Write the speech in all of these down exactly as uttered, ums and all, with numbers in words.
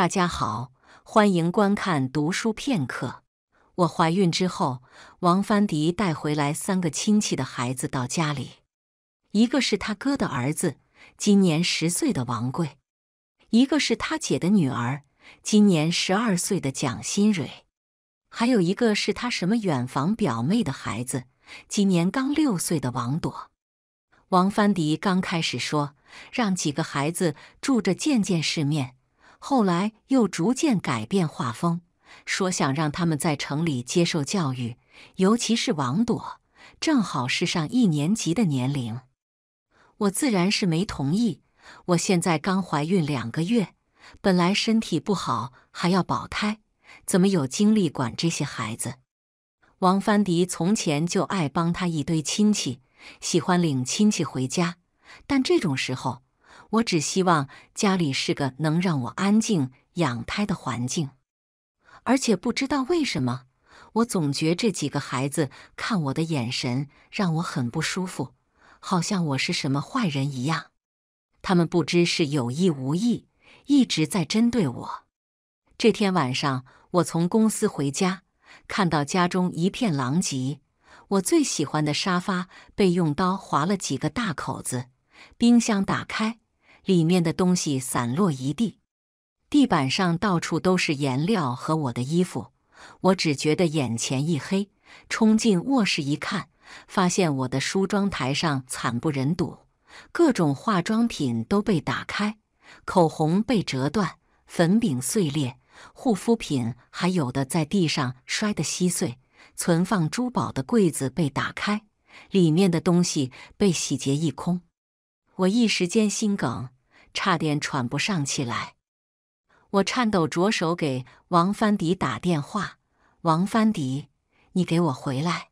大家好，欢迎观看读书片刻。我怀孕之后，王帆迪带回来三个亲戚的孩子到家里，一个是他哥的儿子，今年十岁的王贵；一个是他姐的女儿，今年十二岁的蒋新蕊；还有一个是他什么远房表妹的孩子，今年刚六岁的王朵。王帆迪刚开始说，让几个孩子住着见见世面。 后来又逐渐改变画风，说想让他们在城里接受教育，尤其是王朵，正好是上一年级的年龄。我自然是没同意。我现在刚怀孕两个月，本来身体不好，还要保胎，怎么有精力管这些孩子？王帆迪从前就爱帮他一堆亲戚，喜欢领亲戚回家，但这种时候。 我只希望家里是个能让我安静养胎的环境，而且不知道为什么，我总觉这几个孩子看我的眼神让我很不舒服，好像我是什么坏人一样。他们不知是有意无意，一直在针对我。这天晚上，我从公司回家，看到家中一片狼藉，我最喜欢的沙发被用刀划了几个大口子，冰箱打开。 里面的东西散落一地，地板上到处都是颜料和我的衣服。我只觉得眼前一黑，冲进卧室一看，发现我的梳妆台上惨不忍睹，各种化妆品都被打开，口红被折断，粉饼碎裂，护肤品还有的在地上摔得稀碎。存放珠宝的柜子被打开，里面的东西被洗劫一空。 我一时间心梗，差点喘不上气来。我颤抖着手给王帆迪打电话：“王帆迪，你给我回来！”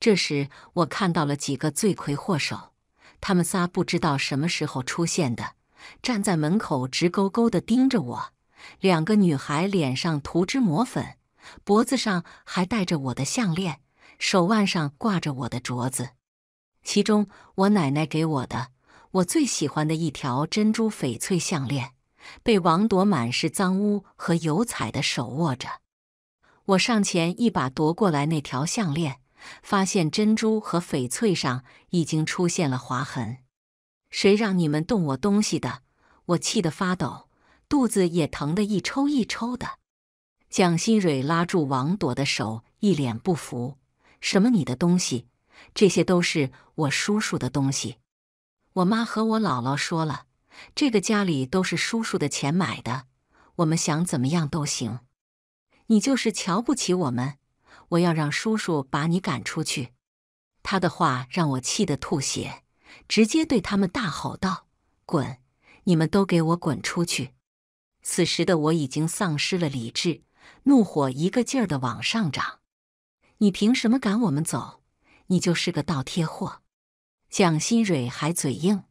这时，我看到了几个罪魁祸首，他们仨不知道什么时候出现的，站在门口直勾勾地盯着我。两个女孩脸上涂脂抹粉，脖子上还戴着我的项链，手腕上挂着我的镯子，其中我奶奶给我的。 我最喜欢的一条珍珠翡翠项链，被王朵满是脏污和油彩的手握着。我上前一把夺过来那条项链，发现珍珠和翡翠上已经出现了划痕。谁让你们动我东西的？我气得发抖，肚子也疼得一抽一抽的。蒋新蕊拉住王朵的手，一脸不服：“什么你的东西？这些都是我叔叔的东西。” 我妈和我姥姥说了，这个家里都是叔叔的钱买的，我们想怎么样都行。你就是瞧不起我们，我要让叔叔把你赶出去。他的话让我气得吐血，直接对他们大吼道：“滚！你们都给我滚出去！”此时的我已经丧失了理智，怒火一个劲儿地往上涨。你凭什么赶我们走？你就是个倒贴货！ 蒋新蕊还嘴硬，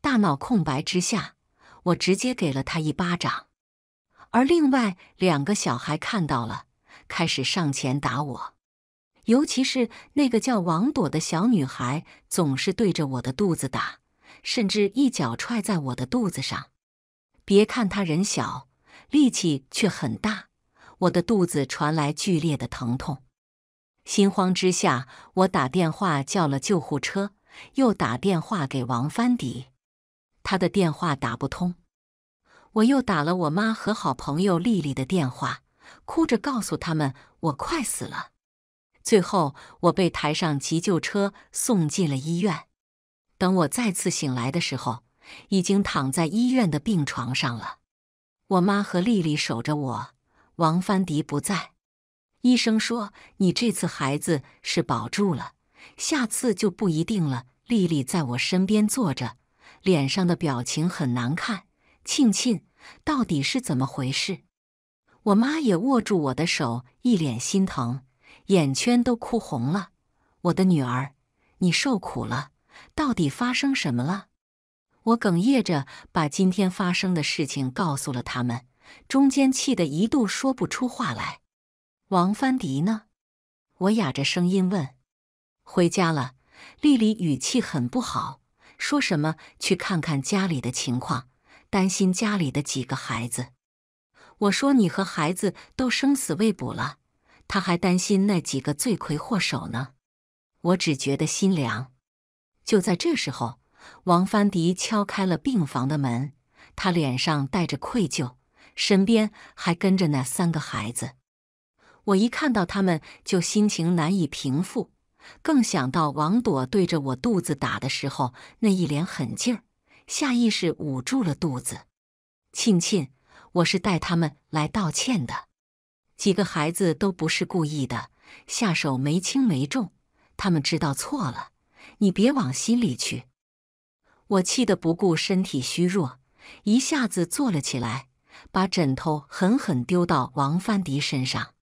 大脑空白之下，我直接给了他一巴掌。而另外两个小孩看到了，开始上前打我，尤其是那个叫王朵的小女孩，总是对着我的肚子打，甚至一脚踹在我的肚子上。别看她人小，力气却很大，我的肚子传来剧烈的疼痛。心慌之下，我打电话叫了救护车。 又打电话给王帆迪，他的电话打不通，我又打了我妈和好朋友丽丽的电话，哭着告诉他们我快死了。最后，我被抬上急救车送进了医院。等我再次醒来的时候，已经躺在医院的病床上了。我妈和丽丽守着我，王帆迪不在。医生说：“你这次孩子是保住了。” 下次就不一定了。丽丽在我身边坐着，脸上的表情很难看。庆庆，到底是怎么回事？我妈也握住我的手，一脸心疼，眼圈都哭红了。我的女儿，你受苦了。到底发生什么了？我哽咽着把今天发生的事情告诉了他们，中间气得一度说不出话来。王帆迪呢？我哑着声音问。 回家了，丽丽语气很不好，说什么去看看家里的情况，担心家里的几个孩子。我说你和孩子都生死未卜了，他还担心那几个罪魁祸首呢。我只觉得心凉。就在这时候，王帆迪敲开了病房的门，他脸上带着愧疚，身边还跟着那三个孩子。我一看到他们就心情难以平复，更想到王朵对着我肚子打的时候那一脸狠劲儿，下意识捂住了肚子。庆庆，我是带他们来道歉的，几个孩子都不是故意的，下手没轻没重，他们知道错了，你别往心里去。我气得不顾身体虚弱，一下子坐了起来，把枕头狠狠丢到王帆迪身上。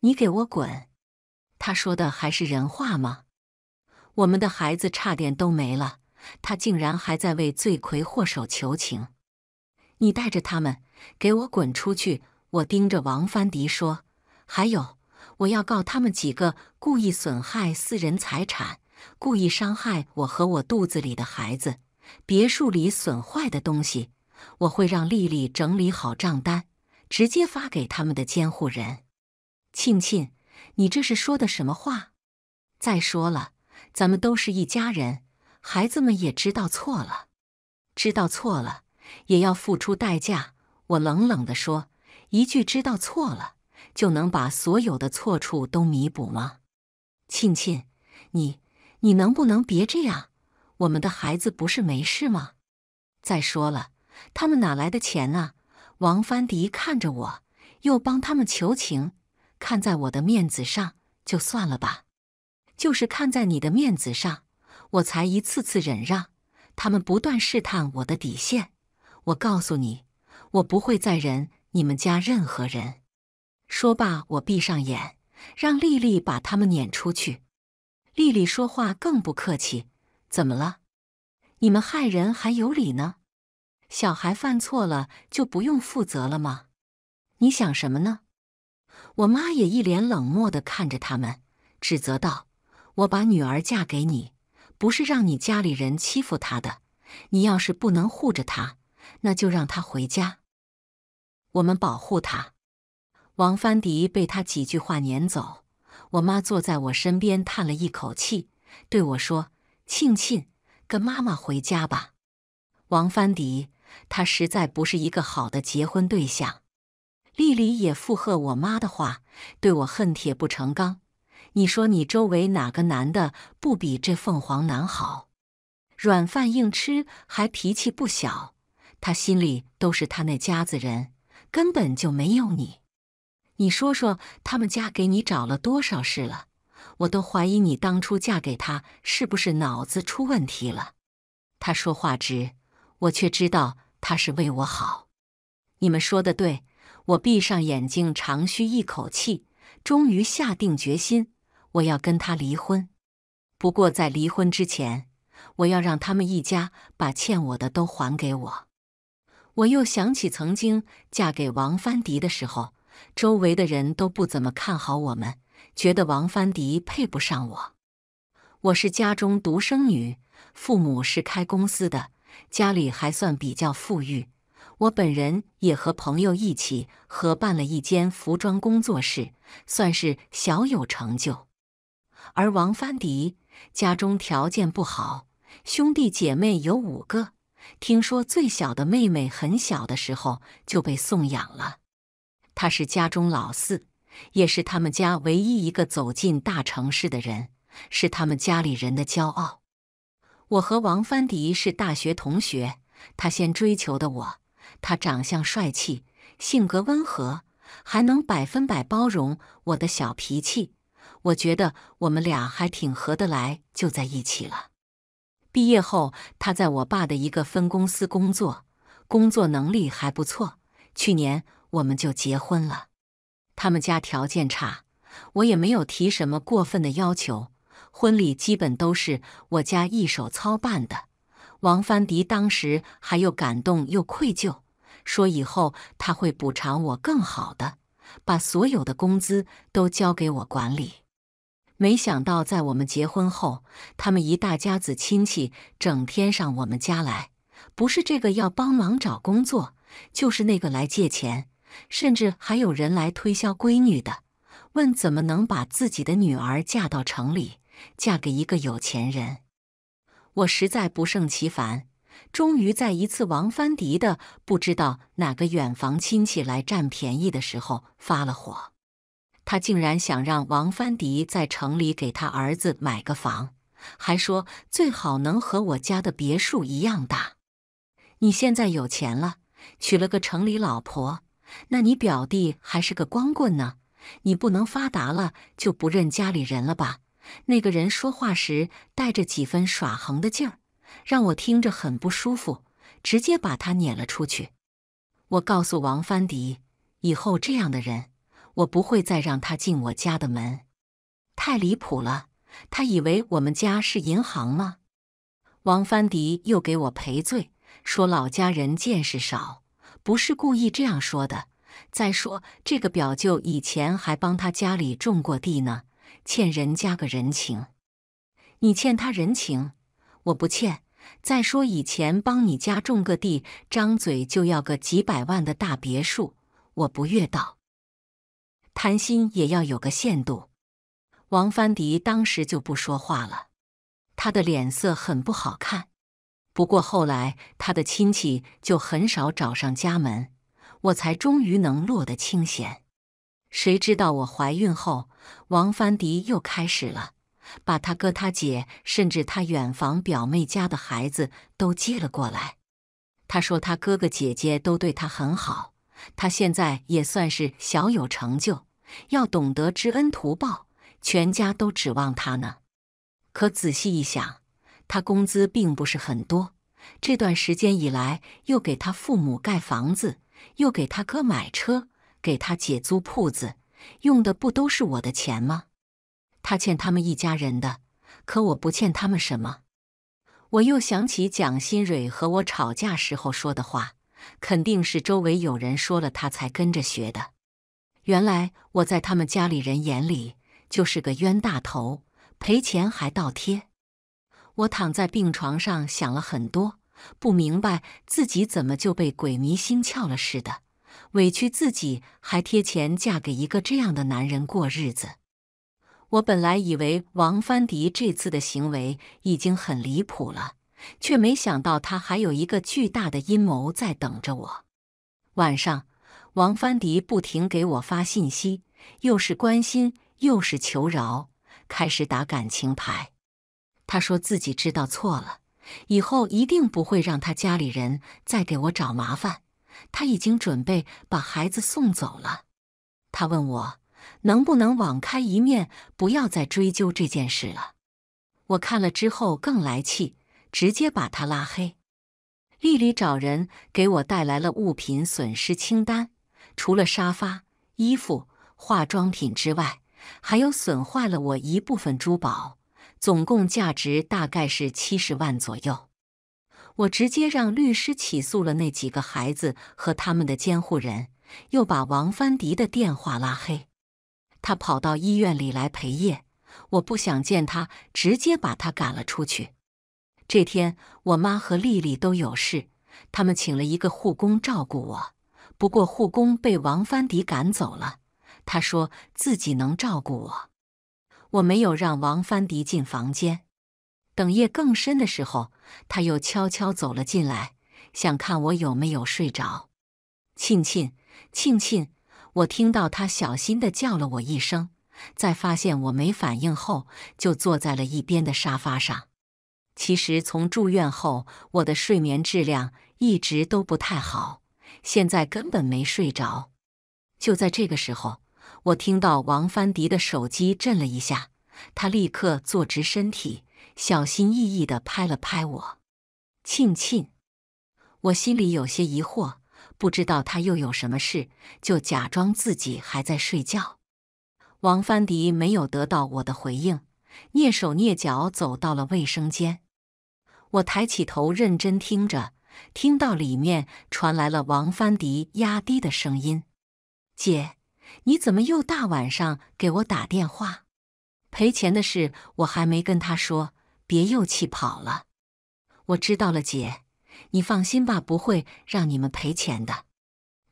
你给我滚！他说的还是人话吗？我们的孩子差点都没了，他竟然还在为罪魁祸首求情。你带着他们给我滚出去！我盯着王帆迪说，还有，我要告他们几个故意损害私人财产，故意伤害我和我肚子里的孩子，别墅里损坏的东西，我会让丽丽整理好账单，直接发给他们的监护人。庆庆，你这是说的什么话？再说了，咱们都是一家人，孩子们也知道错了，知道错了也要付出代价。我冷冷地说，一句知道错了就能把所有的错处都弥补吗？庆庆，你你能不能别这样？我们的孩子不是没事吗？再说了，他们哪来的钱啊？王帆迪看着我，又帮他们求情，看在我的面子上就算了吧。就是看在你的面子上，我才一次次忍让，他们不断试探我的底线。我告诉你，我不会再忍你们家任何人。说罢，我闭上眼，让丽丽把他们撵出去。丽丽说话更不客气，怎么了？你们害人还有理呢？小孩犯错了就不用负责了吗？你想什么呢？我妈也一脸冷漠地看着他们，指责道，我把女儿嫁给你，不是让你家里人欺负她的，你要是不能护着她，那就让她回家，我们保护她。王帆迪被他几句话撵走，我妈坐在我身边叹了一口气，对我说，庆庆，跟妈妈回家吧。王帆迪，他实在不是一个好的结婚对象。丽丽也附和我妈的话，对我恨铁不成钢，你说你周围哪个男的不比这凤凰男好？软饭硬吃还脾气不小，他心里都是他那家子人，根本就没有你。你说说他们家给你找了多少事了，我都怀疑你当初嫁给他是不是脑子出问题了。他说话直，我却知道他是为我好。你们说的对。我闭上眼睛，长吁一口气，终于下定决心，我要跟他离婚。不过在离婚之前，我要让他们一家把欠我的都还给我。我又想起曾经嫁给王帆迪的时候，周围的人都不怎么看好我们，觉得王帆迪配不上我。我是家中独生女，父母是开公司的，家里还算比较富裕。我本人也和朋友一起合办了一间服装工作室，算是小有成就。而王帆迪家中条件不好，兄弟姐妹有五个，听说最小的妹妹很小的时候就被送养了。她是家中老四，也是他们家唯一一个走进大城市的人，是他们家里人的骄傲。我和王帆迪是大学同学，他先追求的我。他长相帅气，性格温和，还能百分百包容我的小脾气，我觉得我们俩还挺合得来，就在一起了。毕业后，他在我爸的一个分公司工作，工作能力还不错，去年我们就结婚了。他们家条件差，我也没有提什么过分的要求，婚礼基本都是我家一手操办的。王帆迪当时还又感动又愧疚，说以后他会补偿我更好的，把所有的工资都交给我管理。没想到在我们结婚后，他们一大家子亲戚整天上我们家来，不是这个要帮忙找工作，就是那个来借钱，甚至还有人来推销闺女的，问怎么能把自己的女儿嫁到城里，嫁给一个有钱人。我实在不胜其烦，终于在一次王帆迪的不知道哪个远房亲戚来占便宜的时候发了火。他竟然想让王帆迪在城里给他儿子买个房，还说最好能和我家的别墅一样大。你现在有钱了，娶了个城里老婆，那你表弟还是个光棍呢，你不能发达了就不认家里人了吧？那个人说话时带着几分耍横的劲儿，让我听着很不舒服，直接把他撵了出去。我告诉王帆迪，以后这样的人，我不会再让他进我家的门。太离谱了，他以为我们家是银行吗？王帆迪又给我赔罪，说老家人见识少，不是故意这样说的。再说这个表舅以前还帮他家里种过地呢，欠人家个人情。你欠他人情？我不欠。再说以前帮你家种个地，张嘴就要个几百万的大别墅，我不越道。贪心也要有个限度。王帆迪当时就不说话了，他的脸色很不好看。不过后来他的亲戚就很少找上家门，我才终于能落得清闲。谁知道我怀孕后，王帆迪又开始了，把他哥他姐甚至他远房表妹家的孩子都接了过来。他说他哥哥姐姐都对他很好，他现在也算是小有成就，要懂得知恩图报，全家都指望他呢。可仔细一想，他工资并不是很多，这段时间以来又给他父母盖房子，又给他哥买车，给他姐租铺子，用的不都是我的钱吗？他欠他们一家人的，可我不欠他们什么。我又想起蒋新蕊和我吵架时候说的话，肯定是周围有人说了他才跟着学的。原来我在他们家里人眼里就是个冤大头，赔钱还倒贴。我躺在病床上想了很多，不明白自己怎么就被鬼迷心窍了似的，委屈自己还贴钱嫁给一个这样的男人过日子。我本来以为王帆迪这次的行为已经很离谱了，却没想到他还有一个巨大的阴谋在等着我。晚上，王帆迪不停给我发信息，又是关心又是求饶，开始打感情牌。他说自己知道错了，以后一定不会让他家里人再给我找麻烦，他已经准备把孩子送走了。他问我能不能网开一面，不要再追究这件事了。我看了之后更来气，直接把他拉黑。丽丽找人给我带来了物品损失清单，除了沙发、衣服、化妆品之外，还有损坏了我一部分珠宝，总共价值大概是七十万左右。我直接让律师起诉了那几个孩子和他们的监护人，又把王帆迪的电话拉黑。他跑到医院里来陪夜，我不想见他，直接把他赶了出去。这天我妈和丽丽都有事，他们请了一个护工照顾我，不过护工被王帆迪赶走了，他说自己能照顾我。我没有让王帆迪进房间，等夜更深的时候，他又悄悄走了进来，想看我有没有睡着。庆庆，庆庆，我听到他小心地叫了我一声，在发现我没反应后，就坐在了一边的沙发上。其实从住院后，我的睡眠质量一直都不太好，现在根本没睡着。就在这个时候，我听到王帆迪的手机震了一下，他立刻坐直身体，小心翼翼地拍了拍我。庆庆。我心里有些疑惑，不知道他又有什么事，就假装自己还在睡觉。王帆迪没有得到我的回应，蹑手蹑脚走到了卫生间。我抬起头认真听着，听到里面传来了王帆迪压低的声音：姐，你怎么又大晚上给我打电话？赔钱的事我还没跟他说，别又气跑了。我知道了姐，你放心吧，不会让你们赔钱的。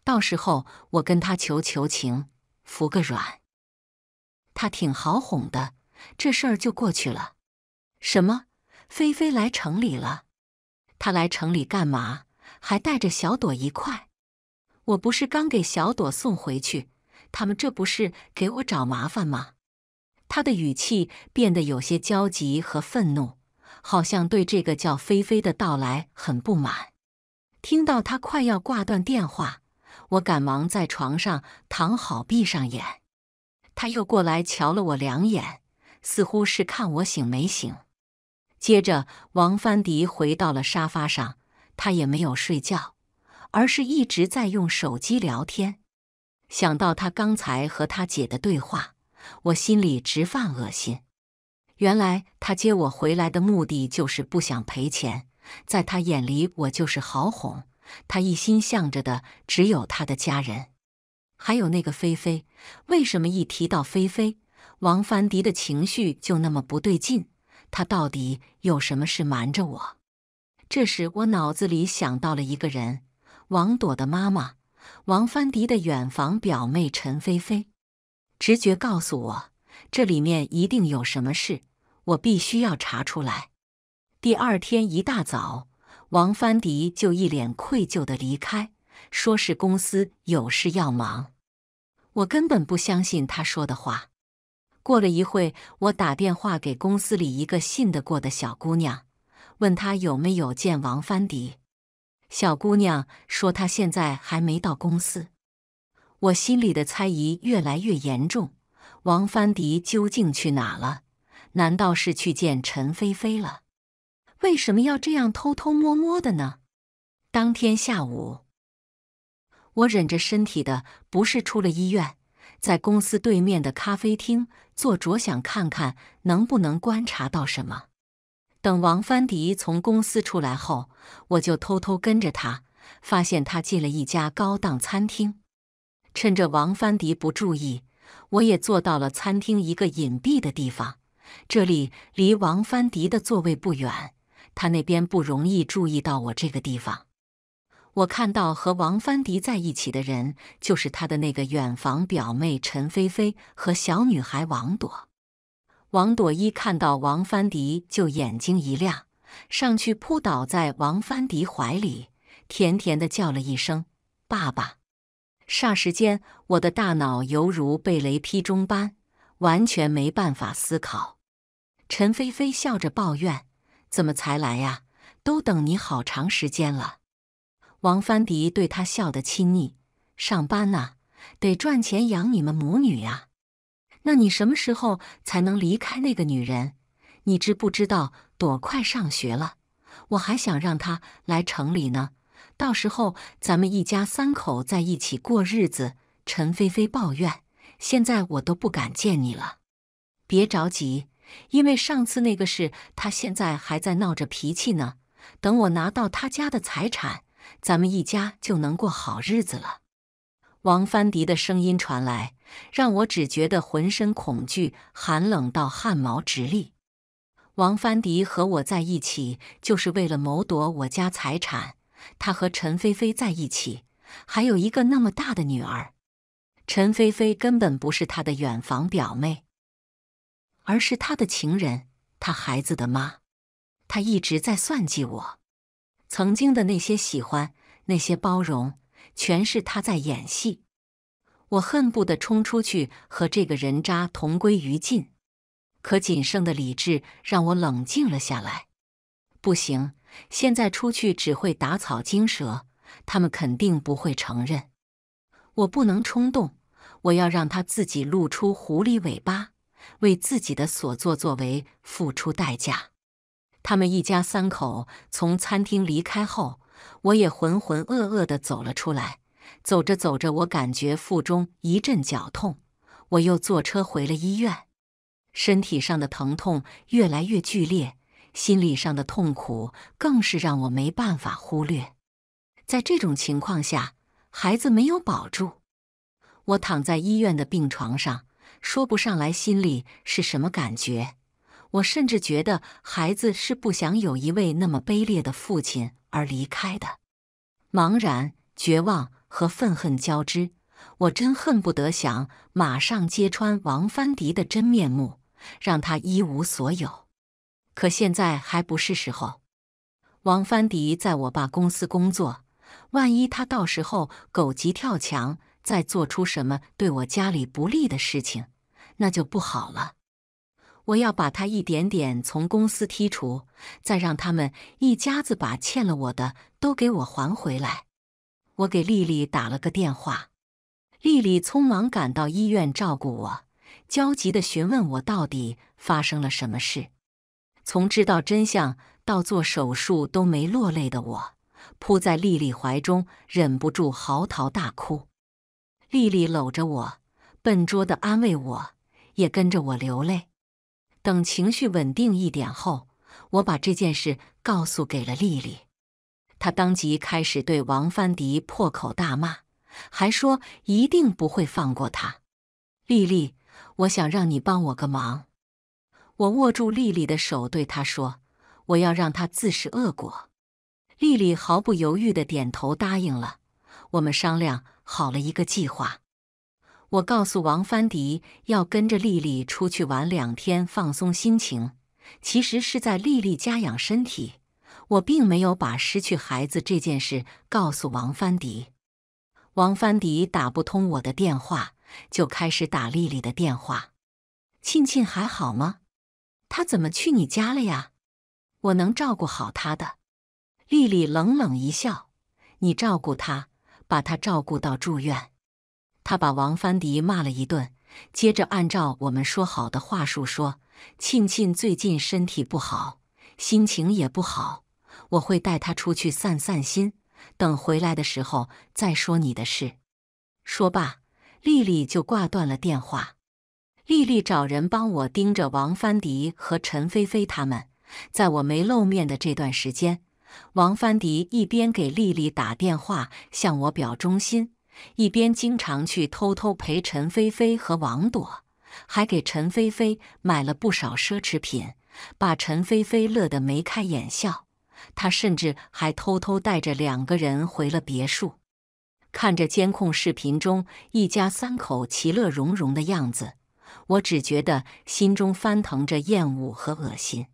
到时候我跟他求求情，服个软。他挺好哄的，这事儿就过去了。什么？菲菲来城里了？她来城里干嘛？还带着小朵一块？我不是刚给小朵送回去，他们这不是给我找麻烦吗？他的语气变得有些焦急和愤怒，好像对这个叫菲菲的到来很不满。听到他快要挂断电话，我赶忙在床上躺好，闭上眼。他又过来瞧了我两眼，似乎是看我醒没醒。接着，王帆迪回到了沙发上，他也没有睡觉，而是一直在用手机聊天。想到他刚才和他姐的对话，我心里直犯恶心。原来他接我回来的目的就是不想赔钱。在他眼里，我就是好哄，他一心向着的只有他的家人，还有那个菲菲。为什么一提到菲菲，王凡迪的情绪就那么不对劲？他到底有什么事瞒着我？这时，我脑子里想到了一个人：王朵的妈妈，王凡迪的远房表妹陈菲菲。直觉告诉我，这里面一定有什么事，我必须要查出来。第二天一大早，王帆迪就一脸愧疚地离开，说是公司有事要忙。我根本不相信他说的话。过了一会，我打电话给公司里一个信得过的小姑娘，问她有没有见王帆迪。小姑娘说她现在还没到公司。我心里的猜疑越来越严重，王帆迪究竟去哪了？难道是去见陈菲菲了？为什么要这样偷偷摸摸的呢？当天下午，我忍着身体的不适出了医院，在公司对面的咖啡厅坐着，想看看能不能观察到什么。等王帆迪从公司出来后，我就偷偷跟着他，发现他进了一家高档餐厅。趁着王帆迪不注意，我也坐到了餐厅一个隐蔽的地方。这里离王帆迪的座位不远。他那边不容易注意到我这个地方。我看到和王帆迪在一起的人，就是他的那个远房表妹陈菲菲和小女孩王朵。王朵一看到王帆迪就眼睛一亮，上去扑倒在王帆迪怀里，甜甜地叫了一声“爸爸”。霎时间，我的大脑犹如被雷劈中般，完全没办法思考。陈菲菲笑着抱怨：怎么才来呀？都等你好长时间了。王帆迪对她笑得亲昵：上班呐，得赚钱养你们母女呀。那你什么时候才能离开那个女人？你知不知道朵快上学了，我还想让她来城里呢，到时候咱们一家三口在一起过日子。陈菲菲抱怨：现在我都不敢见你了。别着急，因为上次那个事，他现在还在闹着脾气呢。等我拿到他家的财产，咱们一家就能过好日子了。王帆迪的声音传来，让我只觉得浑身恐惧，寒冷到汗毛直立。王帆迪和我在一起，就是为了谋夺我家财产。他和陈菲菲在一起，还有一个那么大的女儿。陈菲菲根本不是他的远房表妹，而是他的情人，他孩子的妈。他一直在算计我，曾经的那些喜欢，那些包容，全是他在演戏。我恨不得冲出去和这个人渣同归于尽，可仅剩的理智让我冷静了下来。不行，现在出去只会打草惊蛇，他们肯定不会承认。我不能冲动，我要让他自己露出狐狸尾巴，为自己的所作所为付出代价。他们一家三口从餐厅离开后，我也浑浑噩噩地走了出来。走着走着，我感觉腹中一阵绞痛，我又坐车回了医院。身体上的疼痛越来越剧烈，心理上的痛苦更是让我没办法忽略。在这种情况下，孩子没有保住。我躺在医院的病床上，说不上来心里是什么感觉。我甚至觉得孩子是不想有一位那么卑劣的父亲而离开的。茫然、绝望和愤恨交织。我真恨不得想马上揭穿王帆迪的真面目，让他一无所有。可现在还不是时候。王帆迪在我爸公司工作，万一他到时候狗急跳墙，再做出什么对我家里不利的事情，那就不好了。 我要把他一点点从公司剔除，再让他们一家子把欠了我的都给我还回来。我给丽丽打了个电话，丽丽匆忙赶到医院照顾我，焦急地询问我到底发生了什么事。从知道真相到做手术都没落泪的我，扑在丽丽怀中，忍不住嚎啕大哭。丽丽搂着我，笨拙地安慰我，也跟着我流泪。 等情绪稳定一点后，我把这件事告诉给了丽丽，她当即开始对王帆迪破口大骂，还说一定不会放过他。丽丽，我想让你帮我个忙。我握住丽丽的手，对她说：“我要让她自食恶果。”丽丽毫不犹豫地点头答应了。我们商量好了一个计划。 我告诉王帆迪要跟着丽丽出去玩两天，放松心情，其实是在丽丽家养身体。我并没有把失去孩子这件事告诉王帆迪。王帆迪打不通我的电话，就开始打丽丽的电话。沁沁还好吗？她怎么去你家了呀？我能照顾好她的。丽丽冷冷一笑：“你照顾她，把她照顾到住院。” 他把王帆迪骂了一顿，接着按照我们说好的话术说：“沁沁最近身体不好，心情也不好，我会带她出去散散心，等回来的时候再说你的事。”说罢，丽丽就挂断了电话。丽丽找人帮我盯着王帆迪和陈菲菲他们，在我没露面的这段时间，王帆迪一边给丽丽打电话向我表忠心。 一边经常去偷偷陪陈菲菲和王朵，还给陈菲菲买了不少奢侈品，把陈菲菲乐得眉开眼笑。他甚至还偷偷带着两个人回了别墅。看着监控视频中一家三口其乐融融的样子，我只觉得心中翻腾着厌恶和恶心。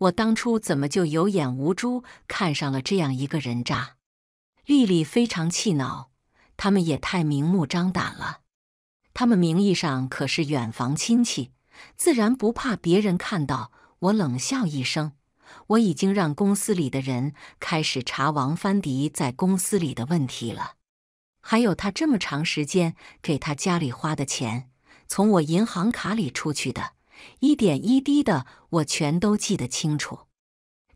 我当初怎么就有眼无珠，看上了这样一个人渣？ 丽丽非常气恼，他们也太明目张胆了。他们名义上可是远房亲戚，自然不怕别人看到。我冷笑一声，我已经让公司里的人开始查王帆迪在公司里的问题了，还有他这么长时间给他家里花的钱，从我银行卡里出去的，一点一滴的，我全都记得清楚。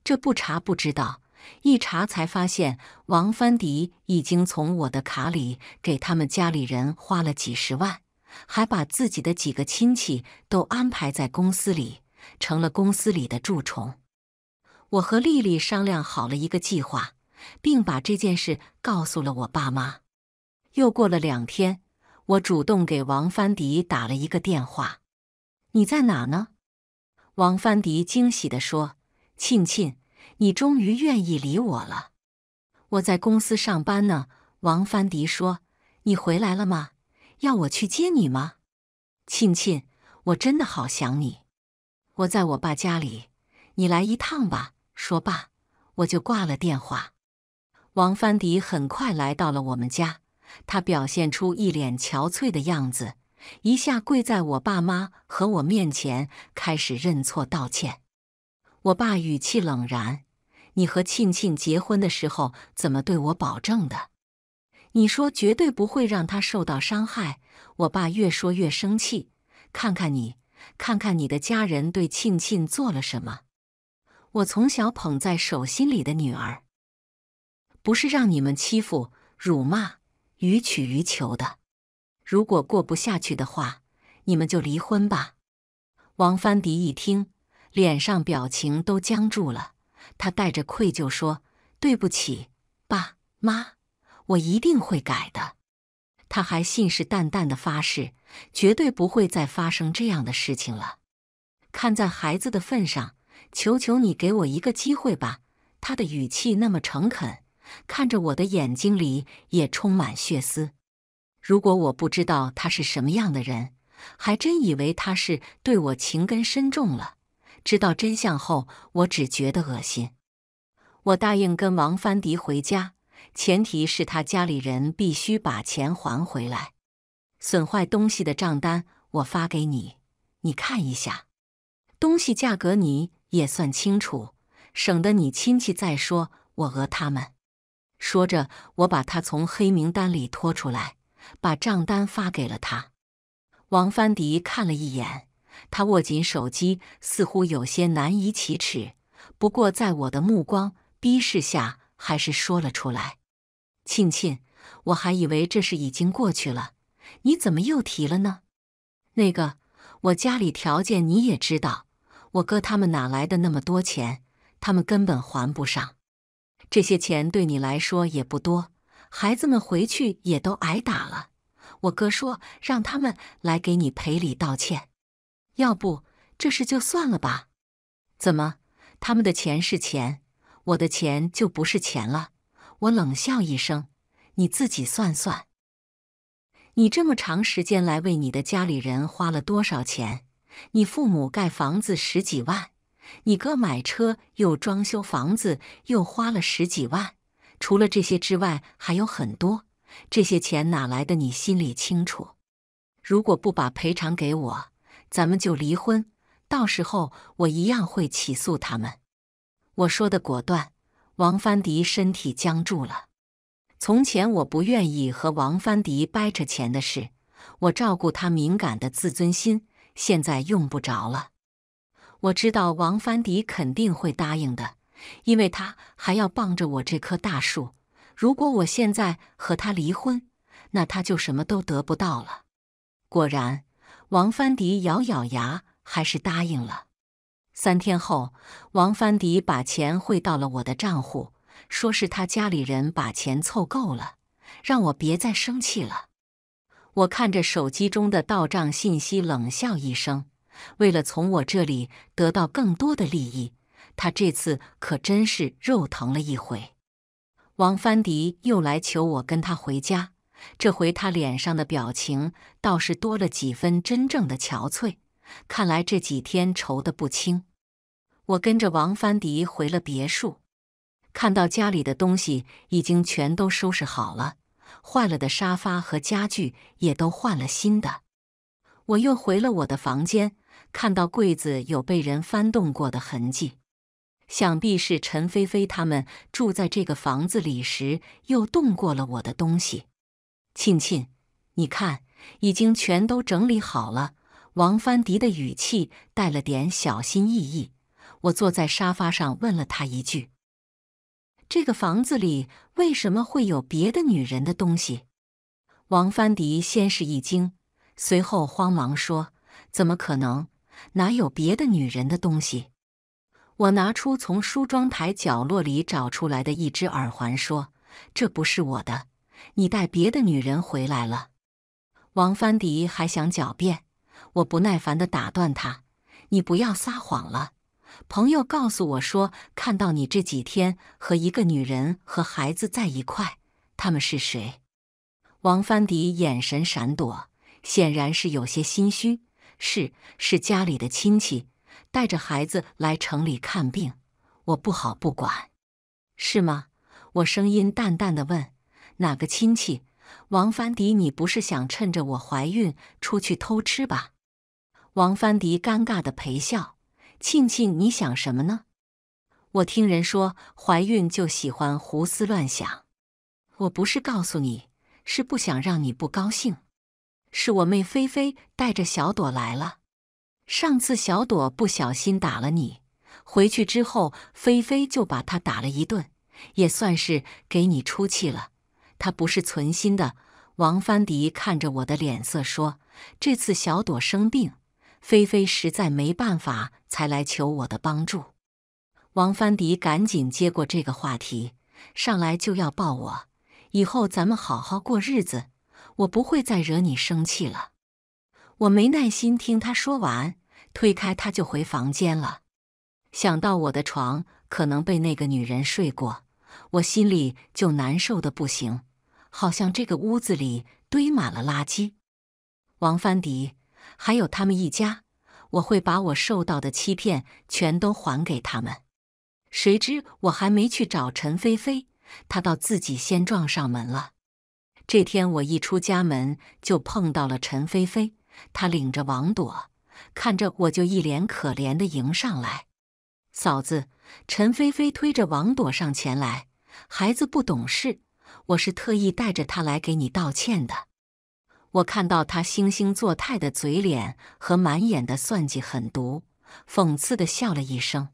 这不查不知道。 一查才发现，王帆迪已经从我的卡里给他们家里人花了几十万，还把自己的几个亲戚都安排在公司里，成了公司里的蛀虫。我和丽丽商量好了一个计划，并把这件事告诉了我爸妈。又过了两天，我主动给王帆迪打了一个电话：“你在哪呢？”王帆迪惊喜地说：“沁沁。” 你终于愿意理我了。我在公司上班呢。王帆迪说：“你回来了吗？要我去接你吗？”沁沁，我真的好想你。我在我爸家里，你来一趟吧。说罢，我就挂了电话。王帆迪很快来到了我们家，他表现出一脸憔悴的样子，一下跪在我爸妈和我面前，开始认错道歉。 我爸语气冷然：“你和沁沁结婚的时候怎么对我保证的？你说绝对不会让她受到伤害。”我爸越说越生气：“看看你，看看你的家人对沁沁做了什么！我从小捧在手心里的女儿，不是让你们欺负、辱骂、予取予求的。如果过不下去的话，你们就离婚吧。”王帆迪一听。 脸上表情都僵住了，他带着愧疚说：“对不起，爸妈，我一定会改的。”他还信誓旦旦地发誓，绝对不会再发生这样的事情了。看在孩子的份上，求求你给我一个机会吧。他的语气那么诚恳，看着我的眼睛里也充满血丝。如果我不知道他是什么样的人，还真以为他是对我情根深重了。知道真相后，我只觉得恶心。我答应跟王帆迪回家，前提是他家里人必须把钱还回来。损坏东西的账单我发给你，你看一下。东西价格你也算清楚，省得你亲戚再说我讹他们。说着，我把他从黑名单里拖出来，把账单发给了他。王帆迪看了一眼，他握紧手机，似乎有些难以启齿。不过在我的目光逼视下，还是说了出来。沁沁，我还以为这事已经过去了，你怎么又提了呢？那个，我家里条件你也知道，我哥他们哪来的那么多钱，他们根本还不上。这些钱对你来说也不多，孩子们回去也都挨打了。我哥说让他们来给你赔礼道歉，要不这事就算了吧。怎么，他们的钱是钱，我的钱就不是钱了？我冷笑一声，你自己算算，你这么长时间来为你的家里人花了多少钱？你父母盖房子十几万，你哥买车又装修房子又花了十几万，除了这些之外还有很多。这些钱哪来的你心里清楚。如果不把赔偿给我，咱们就离婚，到时候我一样会起诉他们。我说的果断，王帆迪身体僵住了。从前我不愿意和王帆迪掰扯钱的事，我照顾他敏感的自尊心，现在用不着了。我知道王帆迪肯定会答应的，因为他还要傍着我这棵大树。如果我现在和他离婚，那他就什么都得不到了。果然，王帆迪咬咬牙，还是答应了。三天后，王帆迪把钱汇到了我的账户，说是他家里人把钱凑够了，让我别再生气了。我看着手机中的到账信息，冷笑一声。为了从我这里得到更多的利益，他这次可真是肉疼了一回。王帆迪又来求我跟他回家，这回他脸上的表情倒是多了几分真正的憔悴，看来这几天愁得不轻。我跟着王帆迪回了别墅，看到家里的东西已经全都收拾好了，坏了的沙发和家具也都换了新的。我又回了我的房间，看到柜子有被人翻动过的痕迹，想必是陈菲菲他们住在这个房子里时又动过了我的东西。沁沁，你看，已经全都整理好了。王帆迪的语气带了点小心翼翼。我坐在沙发上问了他一句，这个房子里为什么会有别的女人的东西？王帆迪先是一惊，随后慌忙说，怎么可能？哪有别的女人的东西？我拿出从梳妆台角落里找出来的一只耳环说，这不是我的，你带别的女人回来了。王帆迪还想狡辩，我不耐烦地打断他，你不要撒谎了。朋友告诉我说，看到你这几天和一个女人和孩子在一块，他们是谁？王帆迪眼神闪躲，显然是有些心虚。是，是家里的亲戚，带着孩子来城里看病，我不好不管。是吗？我声音淡淡的问，哪个亲戚？王帆迪，你不是想趁着我怀孕出去偷吃吧？王帆迪尴尬的陪笑，沁沁，你想什么呢？我听人说，怀孕就喜欢胡思乱想。我不是告诉你，是不想让你不高兴。是我妹菲菲带着小朵来了。上次小朵不小心打了你，回去之后菲菲就把她打了一顿，也算是给你出气了。她不是存心的。王帆迪看着我的脸色说，这次小朵生病，菲菲实在没办法才来求我的帮助。王帆迪赶紧接过这个话题，上来就要抱我，以后咱们好好过日子，我不会再惹你生气了。我没耐心听他说完，推开他就回房间了。想到我的床可能被那个女人睡过，我心里就难受得不行，好像这个屋子里堆满了垃圾。王帆迪还有他们一家，我会把我受到的欺骗全都还给他们。谁知我还没去找陈菲菲，她倒自己先撞上门了。这天我一出家门就碰到了陈菲菲，她领着王朵，看着我就一脸可怜地迎上来。嫂子，陈菲菲推着王朵上前来，孩子不懂事，我是特意带着他来给你道歉的。我看到他惺惺作态的嘴脸和满眼的算计狠毒，讽刺地笑了一声。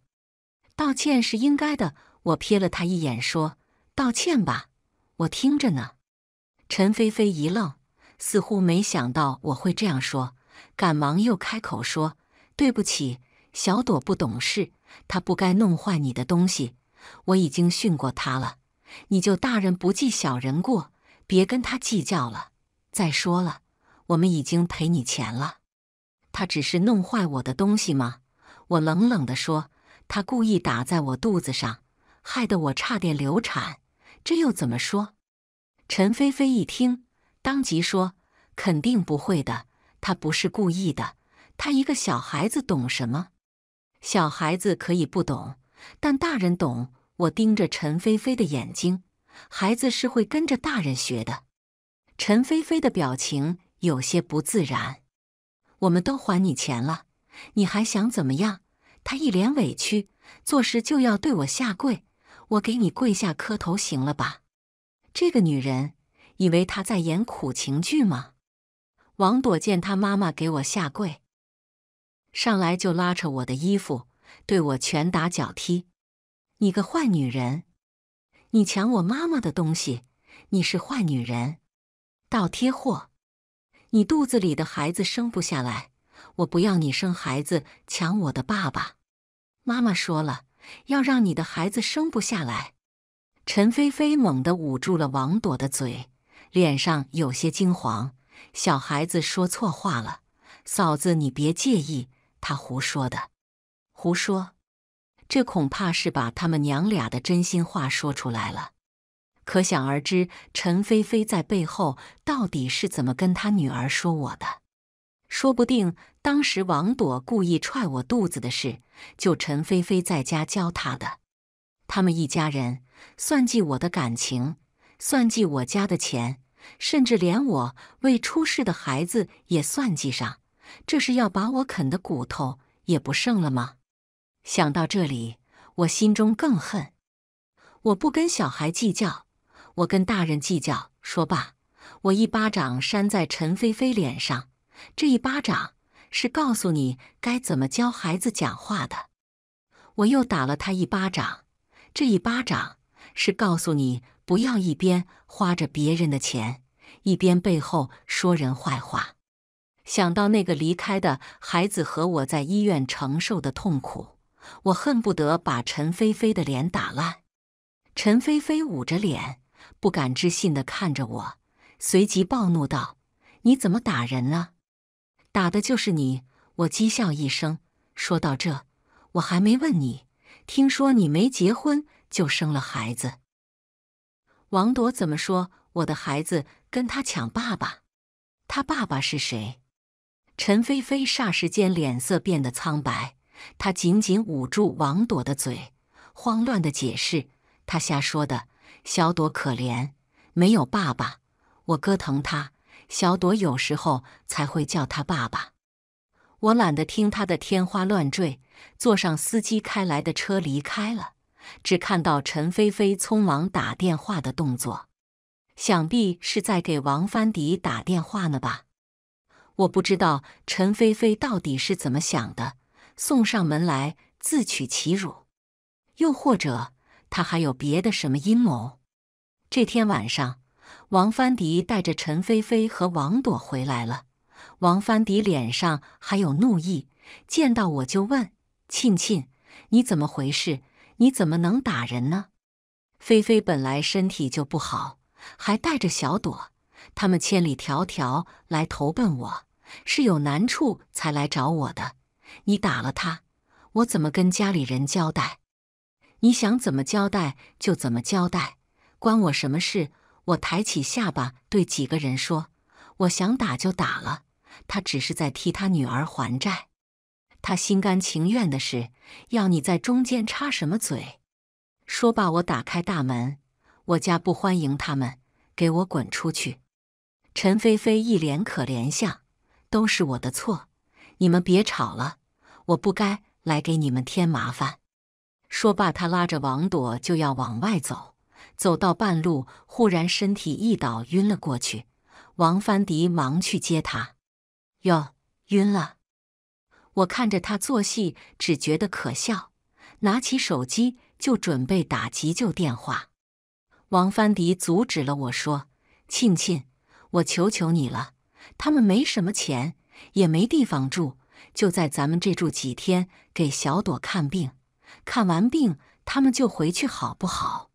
道歉是应该的，我瞥了他一眼说，道歉吧，我听着呢。陈菲菲一愣，似乎没想到我会这样说，赶忙又开口说，对不起，小朵不懂事，她不该弄坏你的东西，我已经训过她了，你就大人不计小人过，别跟她计较了。再说了，我们已经赔你钱了。她只是弄坏我的东西吗？我冷冷地说，她故意打在我肚子上，害得我差点流产，这又怎么说？陈菲菲一听，当即说，肯定不会的，她不是故意的，她一个小孩子懂什么？小孩子可以不懂，但大人懂。我盯着陈菲菲的眼睛，孩子是会跟着大人学的。陈菲菲的表情有些不自然。我们都还你钱了，你还想怎么样？她一脸委屈，做事就要对我下跪，我给你跪下磕头行了吧？这个女人，以为她在演苦情剧吗？王朵见她妈妈给我下跪，上来就拉扯我的衣服，对我拳打脚踢。你个坏女人，你抢我妈妈的东西，你是坏女人，倒贴货，你肚子里的孩子生不下来，我不要你生孩子，抢我的爸爸。妈妈说了，要让你的孩子生不下来。陈菲菲猛地捂住了王朵的嘴，脸上有些惊慌，小孩子说错话了，嫂子你别介意，他胡说的。胡说，这恐怕是把他们娘俩的真心话说出来了。可想而知，陈菲菲在背后到底是怎么跟她女儿说我的。说不定当时王朵故意踹我肚子的事，就陈菲菲在家教她的。他们一家人算计我的感情，算计我家的钱，甚至连我未出世的孩子也算计上，这是要把我啃的骨头也不剩了吗？想到这里，我心中更恨。我不跟小孩计较，我跟大人计较。说罢，我一巴掌扇在陈菲菲脸上，这一巴掌是告诉你该怎么教孩子讲话的。我又打了她一巴掌，这一巴掌是告诉你不要一边花着别人的钱，一边背后说人坏话。想到那个离开的孩子和我在医院承受的痛苦，我恨不得把陈菲菲的脸打烂。陈菲菲捂着脸，不敢置信地看着我，随即暴怒道：“你怎么打人啊？打的就是你！”我讥笑一声，说到这，我还没问你，听说你没结婚就生了孩子。王朵怎么说我的孩子跟他抢爸爸？他爸爸是谁？陈菲菲霎时间脸色变得苍白，她紧紧捂住王朵的嘴，慌乱地解释，她瞎说的，小朵可怜，没有爸爸，我割疼她，小朵有时候才会叫她爸爸。我懒得听她的天花乱坠，坐上司机开来的车离开了，只看到陈菲菲匆忙打电话的动作，想必是在给王帆迪打电话呢吧。我不知道陈菲菲到底是怎么想的，送上门来自取其辱，又或者她还有别的什么阴谋。这天晚上，王帆迪带着陈菲菲和王朵回来了。王帆迪脸上还有怒意，见到我就问：“沁沁，你怎么回事？你怎么能打人呢？”菲菲本来身体就不好，还带着小朵，他们千里迢迢来投奔我，是有难处才来找我的。你打了他，我怎么跟家里人交代？你想怎么交代就怎么交代，关我什么事？我抬起下巴对几个人说：“我想打就打了。”他只是在替他女儿还债，他心甘情愿的事，要你在中间插什么嘴？说罢，我打开大门，我家不欢迎他们，给我滚出去！陈菲菲一脸可怜相，都是我的错，你们别吵了，我不该来给你们添麻烦。说罢，他拉着王朵就要往外走，走到半路，忽然身体一倒，晕了过去。王帆迪忙去接他。哟，晕了！我看着他做戏，只觉得可笑，拿起手机就准备打急救电话。王帆迪阻止了我说：“沁沁，我求求你了，他们没什么钱，也没地方住，就在咱们这住几天，给小朵看病。看完病，他们就回去，好不好？”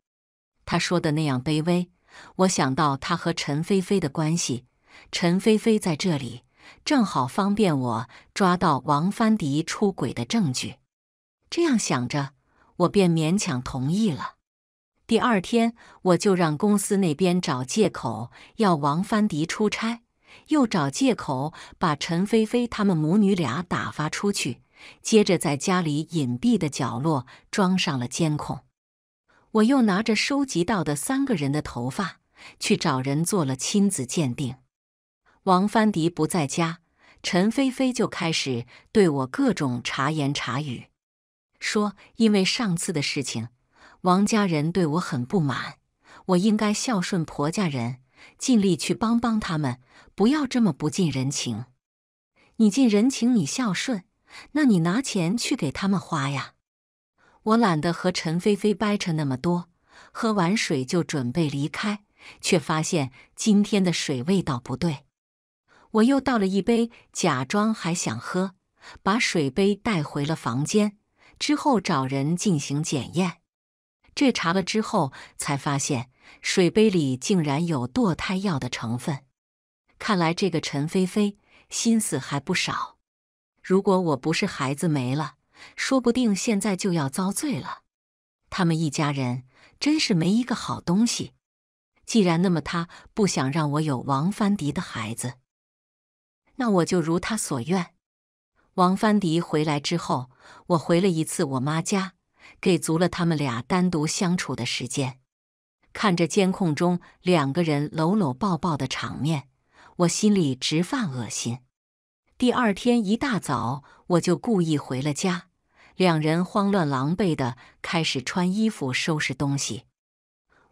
他说的那样卑微，我想到他和陈菲菲的关系，陈菲菲在这里。正好方便我抓到王帆迪出轨的证据，这样想着，我便勉强同意了。第二天，我就让公司那边找借口要王帆迪出差，又找借口把陈菲菲他们母女俩打发出去，接着在家里隐蔽的角落装上了监控。我又拿着收集到的三个人的头发，去找人做了亲子鉴定。王帆迪不在家，陈菲菲就开始对我各种茶言茶语，说因为上次的事情，王家人对我很不满，我应该孝顺婆家人，尽力去帮帮他们，不要这么不近人情。你近人情，你孝顺，那你拿钱去给他们花呀。我懒得和陈菲菲掰扯那么多，喝完水就准备离开，却发现今天的水味道不对。我又倒了一杯，假装还想喝，把水杯带回了房间，之后找人进行检验。这查了之后才发现，水杯里竟然有堕胎药的成分。看来这个陈菲菲心思还不少。如果我不是孩子没了，说不定现在就要遭罪了。他们一家人真是没一个好东西。既然那么他不想让我有王帆迪的孩子，那我就如他所愿。王帆迪回来之后，我回了一次我妈家，给足了他们俩单独相处的时间。看着监控中两个人搂搂抱抱的场面，我心里直犯恶心。第二天一大早，我就故意回了家，两人慌乱狼狈地开始穿衣服收拾东西。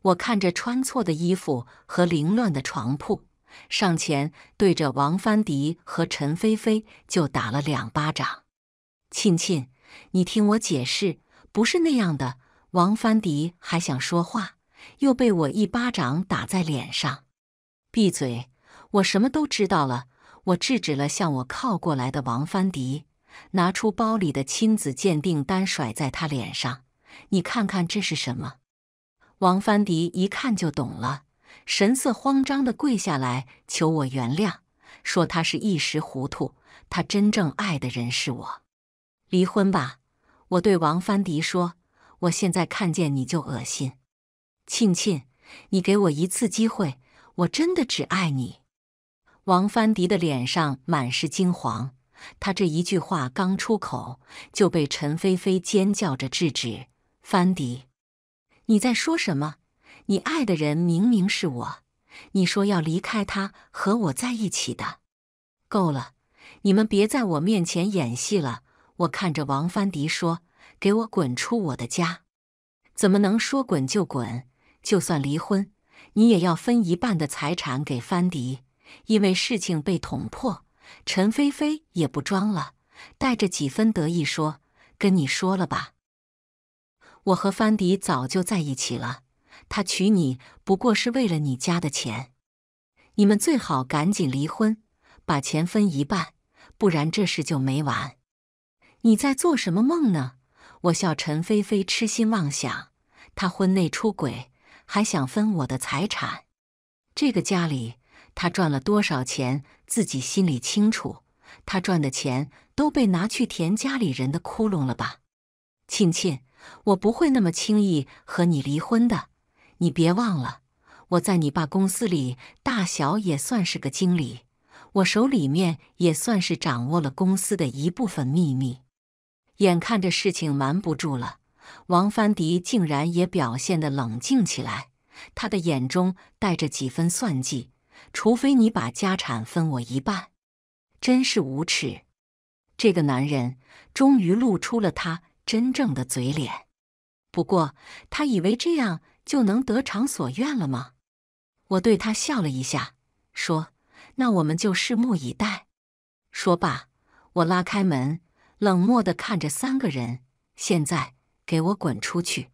我看着穿错的衣服和凌乱的床铺，上前对着王帆迪和陈菲菲就打了两巴掌。沁沁，你听我解释，不是那样的。王帆迪还想说话，又被我一巴掌打在脸上。闭嘴，我什么都知道了。我制止了向我靠过来的王帆迪，拿出包里的亲子鉴定单甩在他脸上，你看看这是什么。王帆迪一看就懂了，神色慌张地跪下来求我原谅，说他是一时糊涂，他真正爱的人是我。离婚吧，我对王帆迪说，我现在看见你就恶心。沁沁，你给我一次机会，我真的只爱你。王帆迪的脸上满是惊惶，他这一句话刚出口，就被陈菲菲尖叫着制止。帆迪，你在说什么？你爱的人明明是我，你说要离开他和我在一起的。够了，你们别在我面前演戏了。我看着王帆迪说，给我滚出我的家。怎么能说滚就滚？就算离婚，你也要分一半的财产给帆迪。因为事情被捅破，陈菲菲也不装了，带着几分得意说，跟你说了吧，我和帆迪早就在一起了，他娶你不过是为了你家的钱，你们最好赶紧离婚，把钱分一半，不然这事就没完。你在做什么梦呢？我笑陈菲菲痴心妄想，她婚内出轨，还想分我的财产。这个家里，她赚了多少钱，自己心里清楚，她赚的钱都被拿去填家里人的窟窿了吧？沁沁，我不会那么轻易和你离婚的。你别忘了，我在你爸公司里大小也算是个经理，我手里面也算是掌握了公司的一部分秘密。”眼看着事情瞒不住了，王帆迪竟然也表现得冷静起来，他的眼中带着几分算计。除非你把家产分我一半，真是无耻！这个男人终于露出了他真正的嘴脸。不过，他以为这样就能得偿所愿了吗？我对他笑了一下，说：“那我们就拭目以待。”说罢，我拉开门，冷漠地看着三个人：“现在给我滚出去！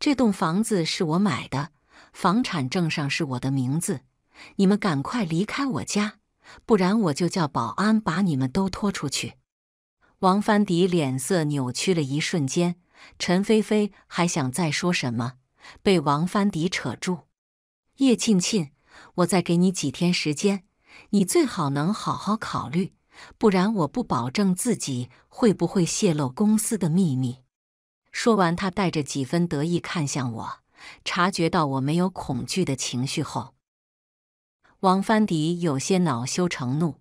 这栋房子是我买的，房产证上是我的名字。你们赶快离开我家，不然我就叫保安把你们都拖出去。”王帆迪脸色扭曲了一瞬间，陈菲菲还想再说什么，被王帆迪扯住。“叶沁沁，我再给你几天时间，你最好能好好考虑，不然我不保证自己会不会泄露公司的秘密。”说完，他带着几分得意看向我，察觉到我没有恐惧的情绪后，王帆迪有些恼羞成怒，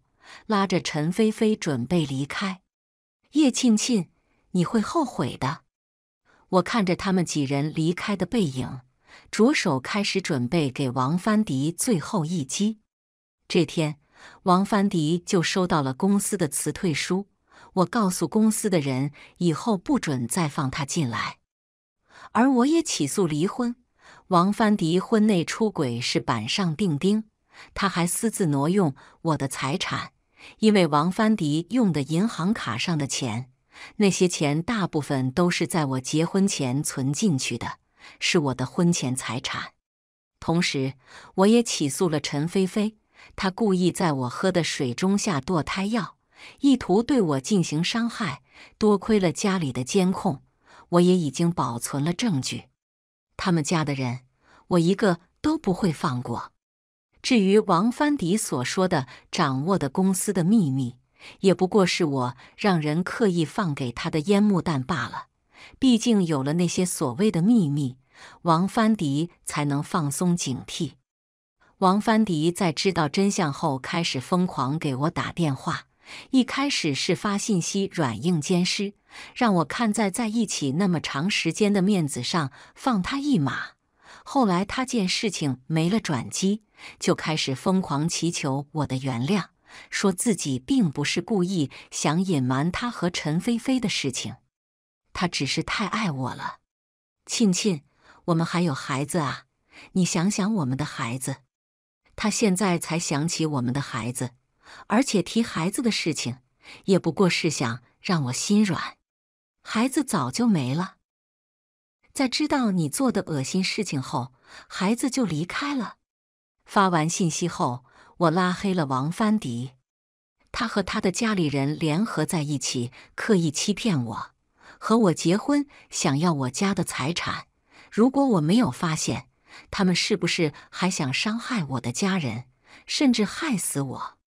拉着陈菲菲准备离开。“叶沁沁，你会后悔的。”我看着他们几人离开的背影，着手开始准备给王帆迪最后一击。这天，王帆迪就收到了公司的辞退书，我告诉公司的人以后不准再放他进来，而我也起诉离婚。王帆迪婚内出轨是板上钉钉。他还私自挪用我的财产，因为王帆迪用的银行卡上的钱，那些钱大部分都是在我结婚前存进去的，是我的婚前财产。同时，我也起诉了陈菲菲，她故意在我喝的水中下堕胎药，意图对我进行伤害。多亏了家里的监控，我也已经保存了证据。他们家的人，我一个都不会放过。至于王帆迪所说的掌握的公司的秘密，也不过是我让人刻意放给他的烟幕弹罢了。毕竟有了那些所谓的秘密，王帆迪才能放松警惕。王帆迪在知道真相后开始疯狂给我打电话，一开始是发信息软硬兼施，让我看在在一起那么长时间的面子上放他一马。后来他见事情没了转机，就开始疯狂祈求我的原谅，说自己并不是故意想隐瞒他和陈菲菲的事情，他只是太爱我了。“沁沁，我们还有孩子啊，你想想我们的孩子。”他现在才想起我们的孩子，而且提孩子的事情也不过是想让我心软，孩子早就没了。在知道你做的恶心事情后，孩子就离开了。发完信息后，我拉黑了王帆迪。他和他的家里人联合在一起，刻意欺骗我，和我结婚，想要我家的财产。如果我没有发现，他们是不是还想伤害我的家人，甚至害死我？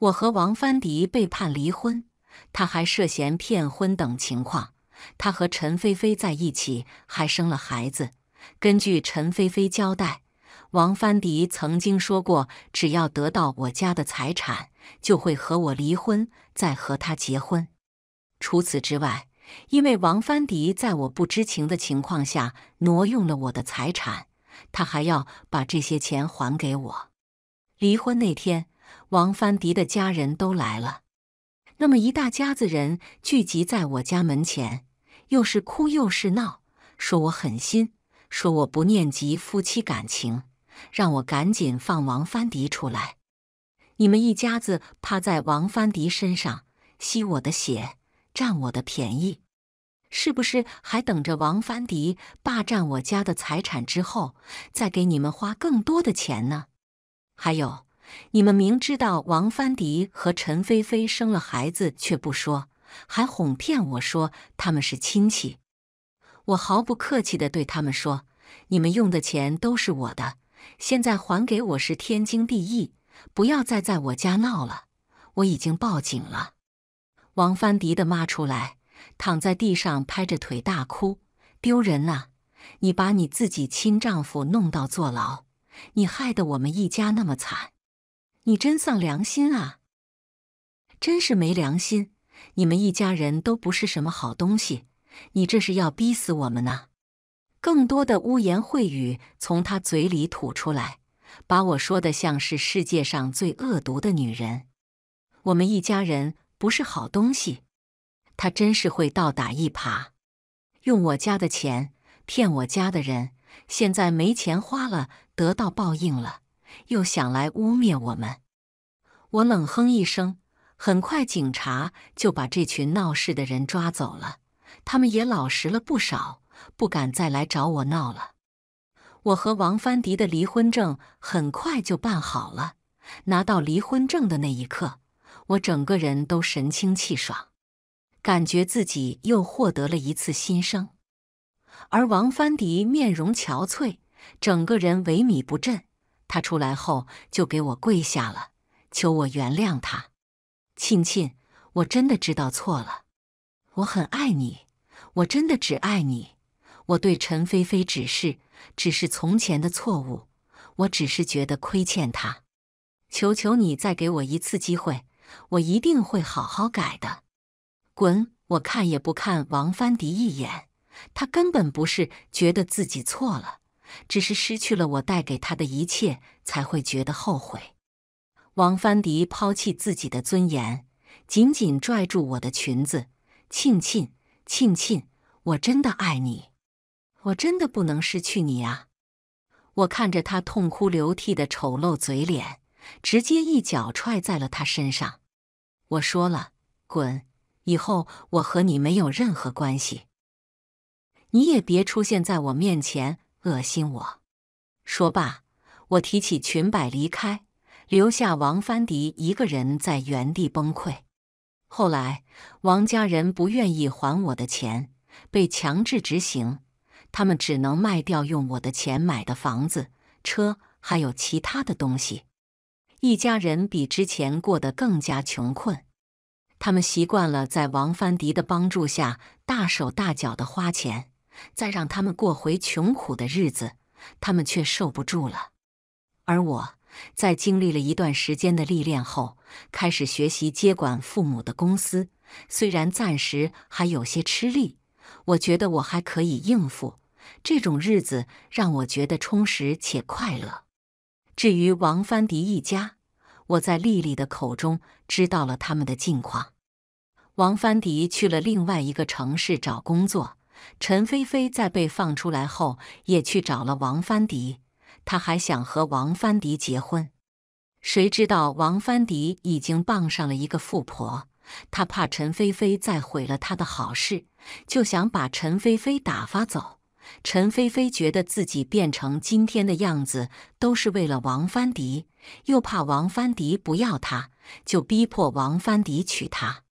我和王帆迪被判离婚，他还涉嫌骗婚等情况。他和陈菲菲在一起，还生了孩子。根据陈菲菲交代，王帆迪曾经说过，只要得到我家的财产，就会和我离婚，再和他结婚。除此之外，因为王帆迪在我不知情的情况下挪用了我的财产，他还要把这些钱还给我。离婚那天，王帆迪的家人都来了，那么一大家子人聚集在我家门前，又是哭又是闹，说我狠心，说我不念及夫妻感情，让我赶紧放王帆迪出来。你们一家子趴在王帆迪身上，吸我的血，占我的便宜，是不是还等着王帆迪霸占我家的财产之后，再给你们花更多的钱呢？还有，你们明知道王帆迪和陈菲菲生了孩子却不说，还哄骗我说他们是亲戚。我毫不客气地对他们说，你们用的钱都是我的，现在还给我是天经地义，不要再在我家闹了，我已经报警了。王帆迪的妈出来，躺在地上拍着腿大哭：“丢人了！你把你自己亲丈夫弄到坐牢，你害得我们一家那么惨，你真丧良心啊！真是没良心！你们一家人都不是什么好东西，你这是要逼死我们呢！”更多的污言秽语从她嘴里吐出来，把我说得像是世界上最恶毒的女人。我们一家人不是好东西，她真是会倒打一耙，用我家的钱骗我家的人，现在没钱花了，得到报应了，又想来污蔑我们。我冷哼一声，很快警察就把这群闹事的人抓走了，他们也老实了不少，不敢再来找我闹了。我和王帆迪的离婚证很快就办好了，拿到离婚证的那一刻，我整个人都神清气爽，感觉自己又获得了一次新生。而王帆迪面容憔悴，整个人萎靡不振，他出来后就给我跪下了，求我原谅他。沁沁，我真的知道错了，我很爱你，我真的只爱你。我对陈菲菲只是只是从前的错误，我只是觉得亏欠她。求求你再给我一次机会，我一定会好好改的。滚！我看也不看王帆迪一眼，他根本不是觉得自己错了，只是失去了我带给他的一切，才会觉得后悔。王帆迪抛弃自己的尊严，紧紧拽住我的裙子：“沁沁，沁沁，我真的爱你。我真的不能失去你啊！”我看着他痛哭流涕的丑陋嘴脸，直接一脚踹在了他身上。我说了，滚！以后我和你没有任何关系，你也别出现在我面前恶心我。说罢，我提起裙摆离开，留下王帆迪一个人在原地崩溃。后来，王家人不愿意还我的钱，被强制执行。他们只能卖掉用我的钱买的房子、车，还有其他的东西。一家人比之前过得更加穷困。他们习惯了在王帆迪的帮助下大手大脚的花钱，再让他们过回穷苦的日子，他们却受不住了。而我，在经历了一段时间的历练后，开始学习接管父母的公司，虽然暂时还有些吃力，我觉得我还可以应付，这种日子让我觉得充实且快乐。至于王帆迪一家，我在丽丽的口中知道了他们的近况。王帆迪去了另外一个城市找工作，陈菲菲在被放出来后也去找了王帆迪，她还想和王帆迪结婚。谁知道王帆迪已经傍上了一个富婆，他怕陈菲菲再毁了他的好事，就想把陈菲菲打发走。陈菲菲觉得自己变成今天的样子都是为了王帆迪，又怕王帆迪不要她，就逼迫王帆迪娶她。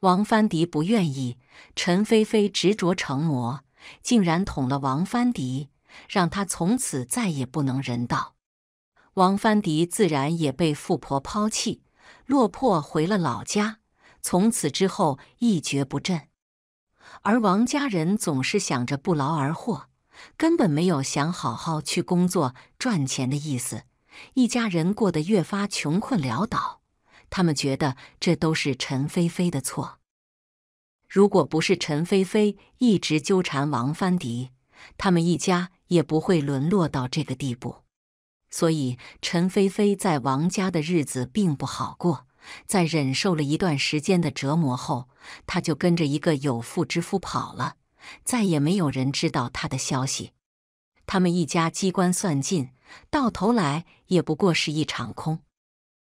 王帆迪不愿意，陈菲菲执着成魔，竟然捅了王帆迪，让他从此再也不能人道。王帆迪自然也被富婆抛弃，落魄回了老家，从此之后一蹶不振。而王家人总是想着不劳而获，根本没有想好好去工作赚钱的意思，一家人过得越发穷困潦倒。他们觉得这都是陈菲菲的错，如果不是陈菲菲一直纠缠王帆迪，他们一家也不会沦落到这个地步。所以陈菲菲在王家的日子并不好过，在忍受了一段时间的折磨后，她就跟着一个有妇之夫跑了，再也没有人知道她的消息。他们一家机关算尽，到头来也不过是一场空。